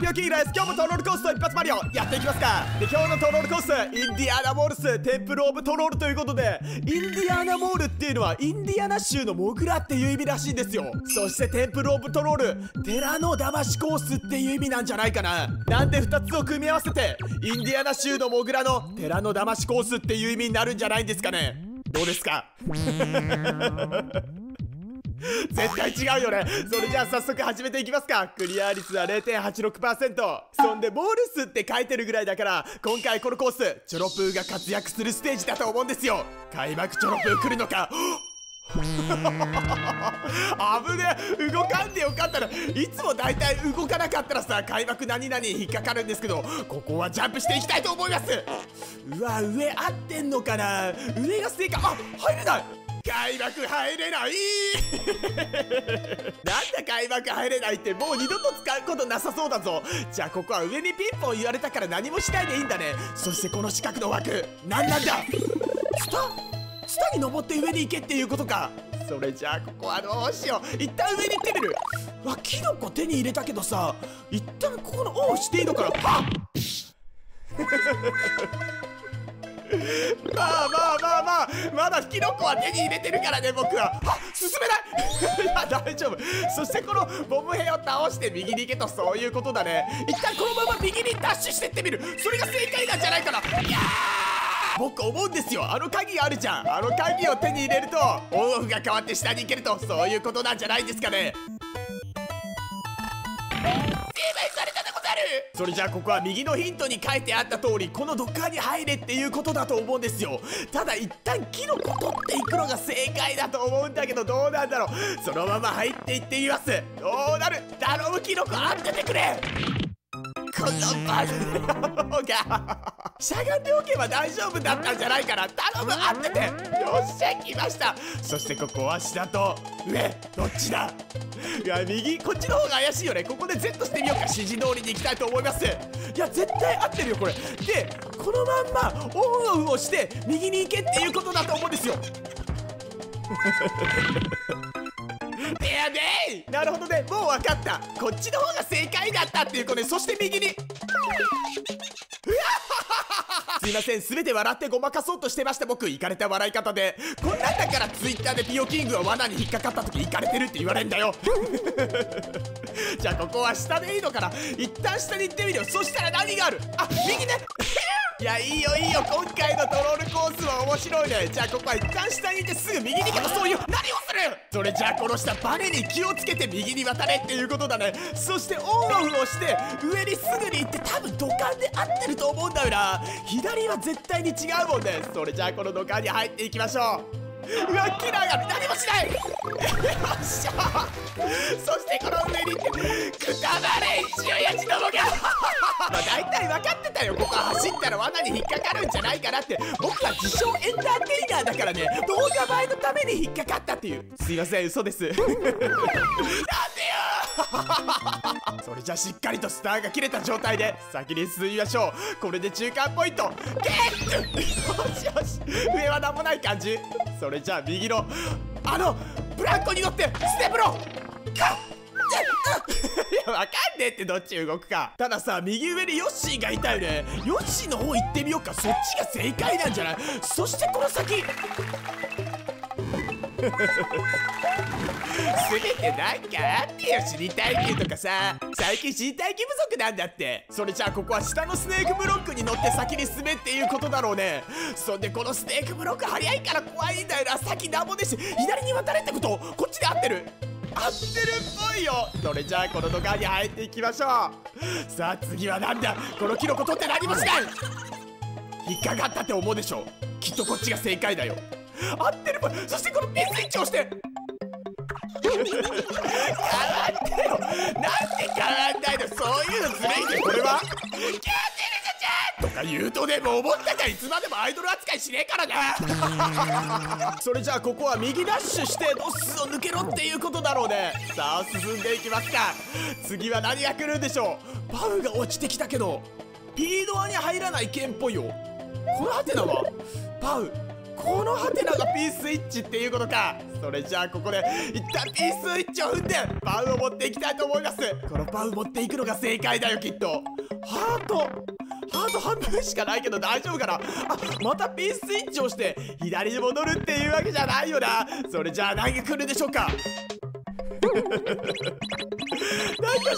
ピオキーです。今日もトロールコースと一発マリオやっていきますか。で、今日のトロールコース、インディアナモールステンプルオブトロールということで、インディアナモールっていうのはインディアナ州のモグラっていう意味らしいんですよ。そしてテンプルオブトロール、寺の騙しコースっていう意味なんじゃないかな。なんで2つを組み合わせてインディアナ州のモグラの寺の騙しコースっていう意味になるんじゃないんですかね。どうですか？絶対違うよね。それじゃあ早速始めていきますか。クリア率は 0.86%、 そんでボールスって書いてるぐらいだから、今回このコースチョロプーが活躍するステージだと思うんですよ。開幕チョロプー来るのか。危ねえ、動かんでよかったら。いつもだいたい動かなかったらさ、開幕何々引っかかるんですけど、ここはジャンプしていきたいと思います。うわ、上合ってんのかな。上が正解。あ、入れない。開幕入れない。なんだ開幕入れないって、もう二度と使うことなさそうだぞ。じゃあここは上にピンポン言われたから何もしないでいいんだね。そしてこの四角の枠、何なんだ。下に登って上に行けっていうことか。それじゃあここはどうしよう。一旦上に行ってみる。わ、キノコ手に入れたけどさ、一旦ここのオンしていいのかな。パンまだキノコは手に入れてるからね、僕は。あ、進めない。いや、大丈夫。そしてこのボム兵を倒して右に行けと、そういうことだね。一旦このまま右にダッシュしてってみる。それが正解なんじゃないかな。いやー、僕思うんですよ。あの鍵があるじゃん。あの鍵を手に入れるとオンオフが変わって下に行けると、そういうことなんじゃないですかね。それじゃあここは右のヒントに書いてあった通り、このドッカーに入れっていうことだと思うんですよ。ただ一旦キノコ取っていくのが正解だと思うんだけど、どうなんだろう。そのまま入っていってみます。どうなる。頼むキノコ、当ててくれ。このバグの方がしゃがんでおけば大丈夫だったんじゃないかな。頼む、合ってて。よっしゃ、来ました。そしてここは下と上、どっちだ。いや、右、こっちの方が怪しいよね。ここで Z してみようか。指示通りに行きたいと思います。いや、絶対合ってるよこれ。で、このまんまオンオフをして右に行けっていうことだと思うんですよ。でやでい、なるほどね、もう分かった。こっちの方が正解だったっていう子ね。そして右にすいません、全て笑ってごまかそうとしてました。僕、イカれた笑い方で。こんなんだから Twitter でピオキングは罠に引っかかった時イカれてるって言われんだよ。じゃあここは下でいいのかな。一旦下に行ってみるよ。そしたら何がある。あ、右ね。いや、いいよいいよ、今回のトロールコースは面白いね。じゃあここは一旦下に行ってすぐ右に行けば、そういう何をする。それじゃあこの下バネに気をつけて右に渡れっていうことだね。そしてオンオフをして上にすぐに行って、多分土管で合ってると思うんだよな。左は絶対に違うもんね。それじゃあこの土管に入っていきましょう。うわ、キラーが何もしない。よっしゃ。そしてこの上にくたばれ一応やじどもが。まあ大体分かってたよ。ここは走ったら罠に引っかかるんじゃないかなって。僕は自称エンターテイナーだからね。動画映えのために引っかかったっていう。すいません、嘘です。なんでよ。それじゃあしっかりとスターが切れた状態で先に進みましょう。これで中間ポイントゲット。よしよし、上は何もない感じ。それじゃあ右のあのブランコに乗ってステップロカッ。いや、わかんねえって、どっち動くか。たださ、右上にヨッシーがいたよね。ヨッシーの方行ってみようか。そっちが正解なんじゃない。そしてこの先すべてなんかあってよ。死にたい級とかさ、最近死にたい気不足なんだって。それじゃあここは下のスネークブロックに乗って先に進めっていうことだろうね。そんでこのスネークブロック早いから怖いんだよな。先なんもねえし、左に渡れってこと。こっちで合ってる、合ってるっぽいよ。それじゃあこの土管に入っていきましょう。さあ次はなんだ。このキノコ取って何もしない。引っかかったって思うでしょ。きっとこっちが正解だよ。合ってる。そしてこのピンスイッチをして。変わってよ。なんで変わんないの。そういうのずるいね。これはキャンデルズちゃんとか言うとね、もう思ったか。いつまでもアイドル扱いしねえからな。それじゃあここは右ダッシュしてドスを抜けろっていうことだろうね。さあ進んでいきますか。次は何が来るんでしょう。パウが落ちてきたけど P ドアに入らない剣っぽいよ。このハテナはパウ、このハテナが P スイッチっていうことか。それじゃあここで一旦 P スイッチを踏んでパウを持っていきたいと思います。このパウ持っていくのが正解だよきっと。ハートハート半分しかないけど大丈夫かな。あ、またピンスイッチをして左に戻るっていうわけじゃないよな。それじゃあ何が来るでしょうか。なんか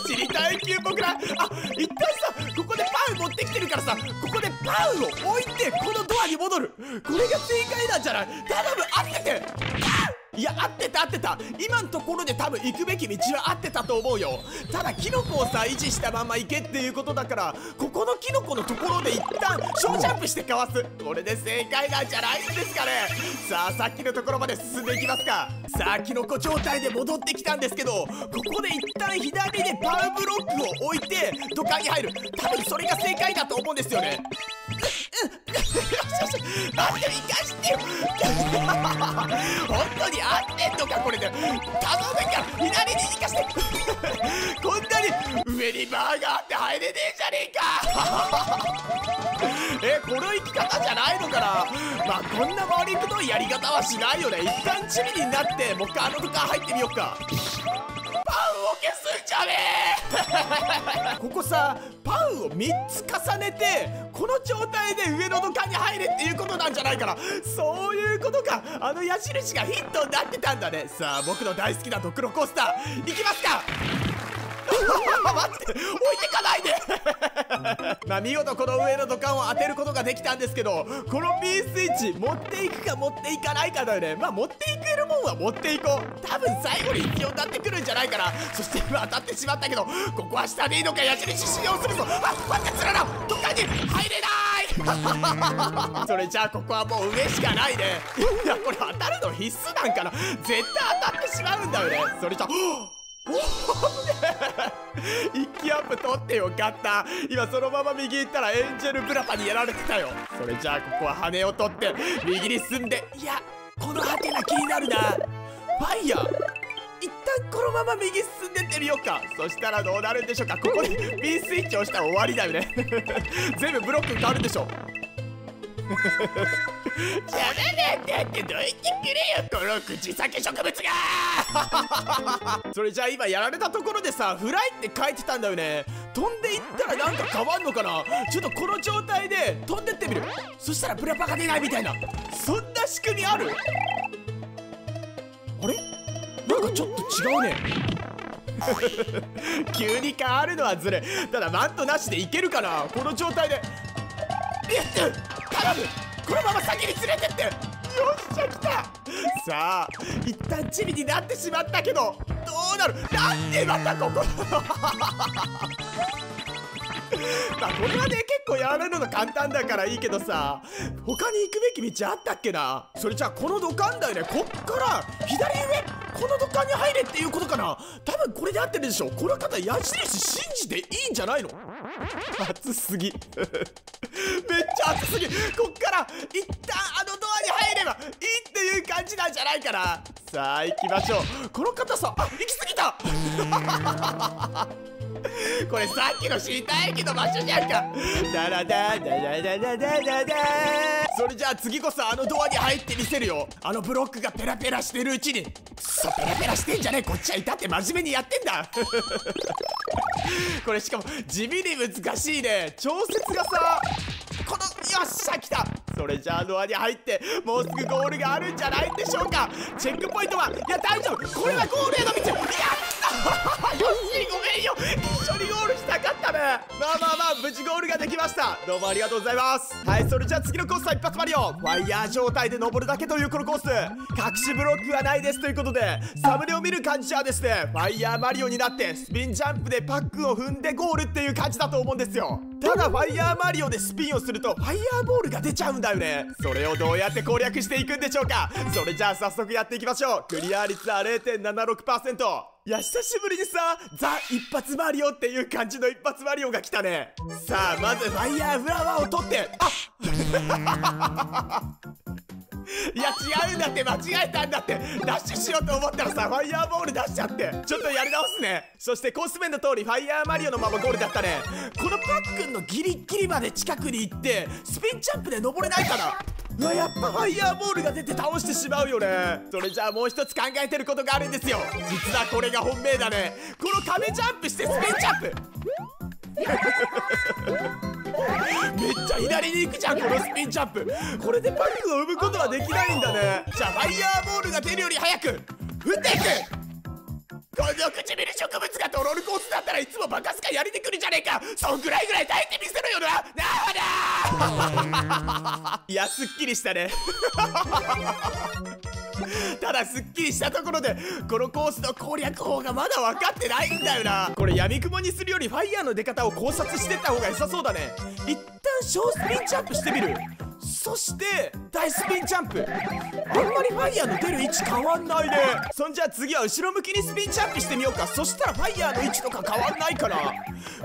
知りたい級僕ら。あ、一旦さ、ここでパウ持ってきてるからさ、ここでパウを置いてこのドアに戻る。これが正解なんじゃない。頼む、合ってて。いや、合ってた合ってた。今のところで多分行くべき道は合ってたと思うよ。ただキノコをさ維持したまま行けっていうことだから、ここのキノコのところで一旦ショージャンプしてかわす。これで正解なんじゃないんですかね。さあさっきのところまで進んでいきますか。さあキノコ状態で戻ってきたんですけど、ここで一旦左でパウブロックを置いて土管に入る。多分それが正解だと思うんですよね。待って、生かしてよ。本当に合ってんのかこれで。頼むから左に生かして。こんなに上にバーガーって入れねえじゃねえか。え、この生き方じゃないのかな。まあこんな回りくどいやり方はしないよね。一旦チビになってもう一回あのとか入ってみようか。パウを消すんじゃねえ。ここさパウを3つ重ねてこの状態で上の土管に入れっていうことなんじゃないかな。そういうことか。あの矢印がヒントになってたんだね。さあ僕の大好きなドクロコースターいきますか。待って、置いてかないで。まあ見事この上の土管を当てることができたんですけど、この P スイッチ持っていくか持っていかないかだよね。まあ持っていけるもんは持っていこう。多分最後に必要になってくるんじゃないかな。そして今当たってしまったけど、ここは下でいいのか矢印使用するぞ。あ、待って、つらら土管に入れない。それじゃあここはもう上しかないね。いやこれ当たるの必須なんかな。絶対当たってしまうんだよね。それじゃ一気アップ取ってよかった。今そのまま右行ったらエンジェルブラパにやられてたよ。それじゃあここは羽を取って右に進んで、いやこのハテナ気になるな。ファイヤー一旦このまま右進んでってみようか。そしたらどうなるんでしょうか。ここで B スイッチをしたら終わりだよね。全部ブロック変わるでしょ。やめねえってどいてくれよこの口先植物が。それじゃあ今やられたところでさ、フライって書いてたんだよね。飛んでいったらなんか変わんのかな。ちょっとこの状態で飛んでってみる。そしたらブラパが出ないみたいな、そんな仕組みある。あれなんかちょっと違うね。急に変わるのはずれ。ただマントなしでいけるかなこの状態で。頼む、このまま先に連れてって。よっしゃ来た。さあ一旦チビになってしまったけど、どうなる。なんでまたここ。まあこれはね結構やられるの簡単だからいいけどさ、他に行くべき道あったっけな。それじゃあこの土管だよね。こっから左上この土管に入れっていうことかな。多分これで合ってるでしょ。この方矢印信じていいんじゃないの。熱すぎ。めっちゃ熱すぎ。こっから一旦あのドアに入ればいいっていう感じなんじゃないかな。さあ行きましょう。この方さ、あ、行き過ぎた。これさっきの死体駅の場所じゃんか。ダラダダダダダダダダ。それじゃあ次こそあのドアに入ってみせるよ。あのブロックがペラペラしてるうちに。くそ、ペラペラしてんじゃねえ。こっちはいたって真面目にやってんだ。これしかも地味に難しいね。調節がさ、この、よっしゃ来た。それじゃあドアに入ってもうすぐゴールがあるんじゃないでしょうか。チェックポイントは、いや大丈夫、これはゴールへの道。やったよしごめんよ、一緒にゴールしたかったね。まあまあまあ無事ゴールができました。どうもありがとうございます。はい、それじゃあ次のコースは一発マリオワイヤー状態で登るだけというこのコース、隠しブロックはないですということで、サムネを見る感じはですね、ワイヤーマリオになってスピンジャンプでパックを踏んでゴールっていう感じだと思うんですよ。ただファイヤーマリオでスピンをするとファイヤーボールが出ちゃうんだよね。それをどうやって攻略していくんでしょうか。それじゃあ早速やっていきましょう。クリア率は 0.76%。 いや久しぶりにさ、ザ一発マリオっていう感じの一発マリオが来たね。さあまずファイヤーフラワーを取って、あいや違うんだって、間違えたんだって。ダッシュしようと思ったらさ、ファイヤーボール出しちゃって、ちょっとやり直すね。そしてコース面の通りファイヤーマリオのままゴールだったね。このパックンのギリギリまで近くに行ってスピンジャンプで登れないかな。うわ、やっぱファイヤーボールが出て倒してしまうよね。それじゃあもう一つ考えてることがあるんですよ。実はこれが本命だね。この壁ジャンプしてスピンジャンプめっちゃ左に行くじゃん、このスピンジャンプ。これでパックを生むことはできないんだね。じゃあファイヤーボールが出るより早く打っていく。この唇植物がトロールコースだったらいつもバカスカやりてくるじゃねえか。そんぐらいぐらい耐えてみせろよな。なあいや、すっきりしたねただすっきりしたところでこのコースの攻略法がまだ分かってないんだよな。これ闇雲にするよりファイヤーの出方を考察してった方が良さそうだね。一旦小スピンジャンプしてみる。そして大スピンジャンプ。あんまりファイヤーの出る位置変わんないね。そんじゃあ次は後ろ向きにスピンジャンプしてみようか。そしたらファイヤーの位置とか変わんないかな。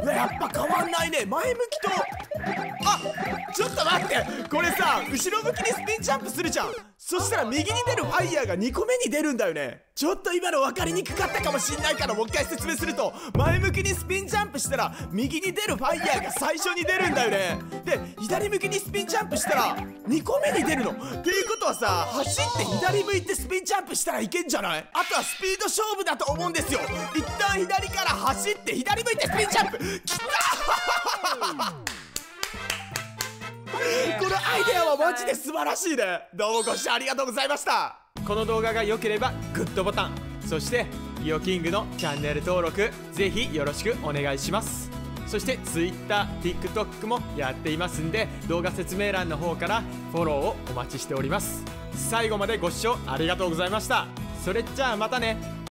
うわ、やっぱ変わんないね。前向きと、あ、ちょっと待って、これさ後ろ向きにスピンジャンプするじゃん。そしたら右に出るファイヤーが2個目に出るんだよね。ちょっと今の分かりにくかったかもしんないからもう一回説明すると、前向きにスピンジャンプしたら右に出るファイヤーが最初に出るんだよね。で、左向きにスピンジャンプしたら2個目に出るの。っていうことはさ、走って左向いてスピンジャンプしたらいけんじゃない？あとはスピード勝負だと思うんですよ。一旦左から走って左向いてスピンジャンプ。きたこのアイデアはマジで素晴らしいね。どうもご視聴ありがとうございました。この動画が良ければグッドボタン、そしてリオキングのチャンネル登録ぜひよろしくお願いします。そして Twitter、TikTok もやっていますんで、動画説明欄の方からフォローをお待ちしております。最後までご視聴ありがとうございました。それじゃあまたね。